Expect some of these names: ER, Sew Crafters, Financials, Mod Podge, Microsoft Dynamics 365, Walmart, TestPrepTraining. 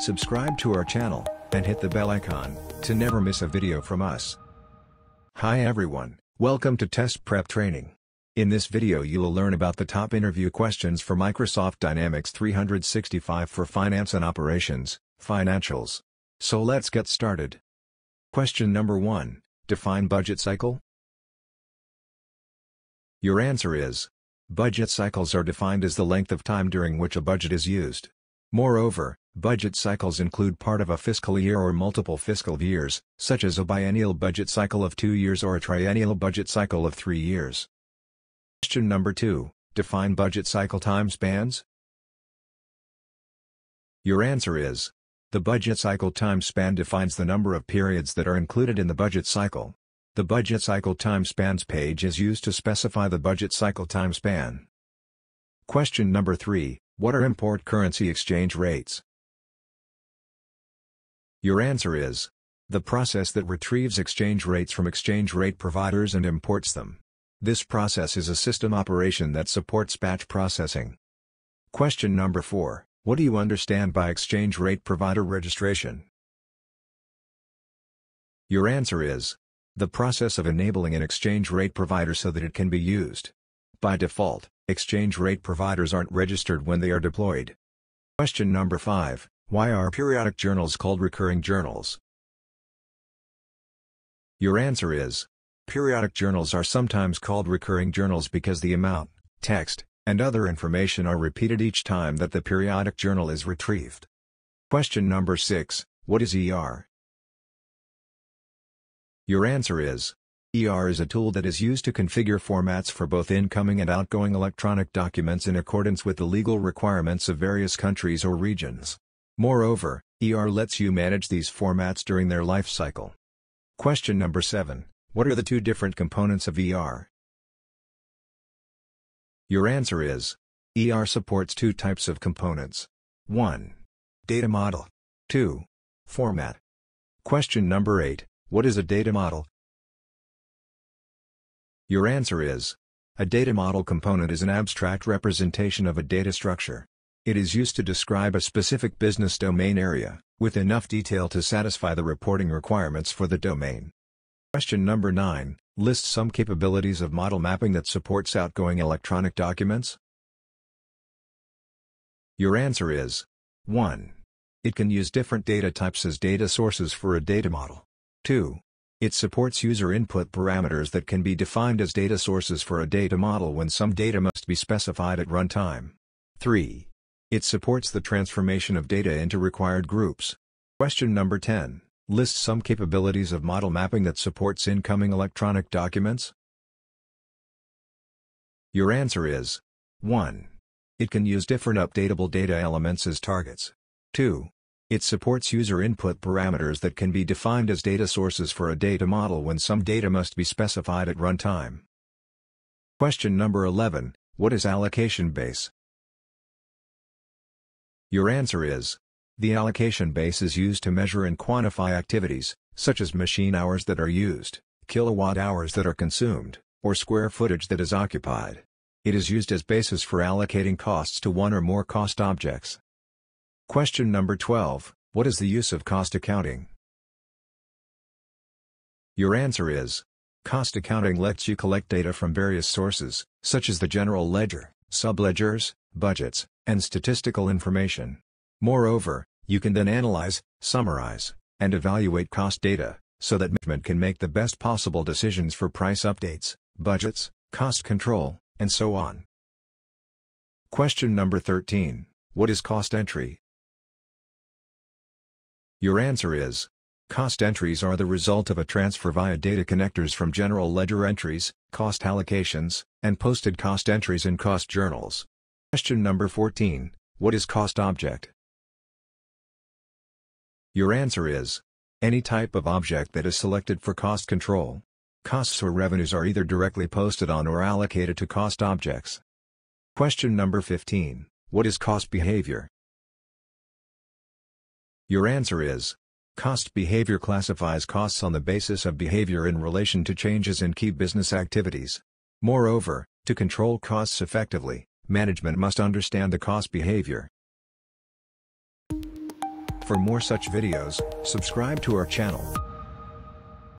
subscribe to our channel, and hit the bell icon to never miss a video from us. Hi everyone, welcome to Test Prep Training. In this video you'll learn about the top interview questions for Microsoft Dynamics 365 for Finance and Operations, Financials. So let's get started. Question number 1, define budget cycle? Your answer is, budget cycles are defined as the length of time during which a budget is used. Moreover, budget cycles include part of a fiscal year or multiple fiscal years, such as a biennial budget cycle of 2 years or a triennial budget cycle of 3 years. Question number 2, define budget cycle time spans? Your answer is, the budget cycle time span defines the number of periods that are included in the budget cycle. The budget cycle time spans page is used to specify the budget cycle time span. Question number 3, what are import currency exchange rates? Your answer is, the process that retrieves exchange rates from exchange rate providers and imports them. This process is a system operation that supports batch processing. Question number 4, what do you understand by exchange rate provider registration? Your answer is, the process of enabling an exchange rate provider so that it can be used. By default, exchange rate providers aren't registered when they are deployed. Question number 5, why are periodic journals called recurring journals? Your answer is, periodic journals are sometimes called recurring journals because the amount, text, and other information are repeated each time that the periodic journal is retrieved. Question number 6, what is ER? Your answer is, ER is a tool that is used to configure formats for both incoming and outgoing electronic documents in accordance with the legal requirements of various countries or regions. Moreover, ER lets you manage these formats during their life cycle. Question number 7. What are the two different components of ER? Your answer is, ER supports two types of components. 1. Data model. 2. Format. Question number 8, what is a data model? Your answer is, a data model component is an abstract representation of a data structure. It is used to describe a specific business domain area, with enough detail to satisfy the reporting requirements for the domain. Question number 9, list some capabilities of model mapping that supports outgoing electronic documents. Your answer is, 1. It can use different data types as data sources for a data model. 2. It supports user input parameters that can be defined as data sources for a data model when some data must be specified at runtime. 3. It supports the transformation of data into required groups. Question number 10. List some capabilities of model mapping that supports incoming electronic documents. Your answer is, 1. It can use different updatable data elements as targets. 2. It supports user input parameters that can be defined as data sources for a data model when some data must be specified at runtime. Question number 11, what is allocation base? Your answer is, the allocation base is used to measure and quantify activities, such as machine hours that are used, kilowatt hours that are consumed, or square footage that is occupied. It is used as basis for allocating costs to one or more cost objects. Question number 12, what is the use of cost accounting? Your answer is, cost accounting lets you collect data from various sources, such as the general ledger, subledgers, budgets, and statistical information. Moreover, you can then analyze, summarize, and evaluate cost data, so that management can make the best possible decisions for price updates, budgets, cost control, and so on. Question number 13, what is cost entry? Your answer is, cost entries are the result of a transfer via data connectors from general ledger entries, cost allocations, and posted cost entries in cost journals. Question number 14, what is cost object? Your answer is, any type of object that is selected for cost control. Costs or revenues are either directly posted on or allocated to cost objects. Question number 15, what is cost behavior? Your answer is, cost behavior classifies costs on the basis of behavior in relation to changes in key business activities. Moreover, to control costs effectively, management must understand the cost behavior. For more such videos, subscribe to our channel.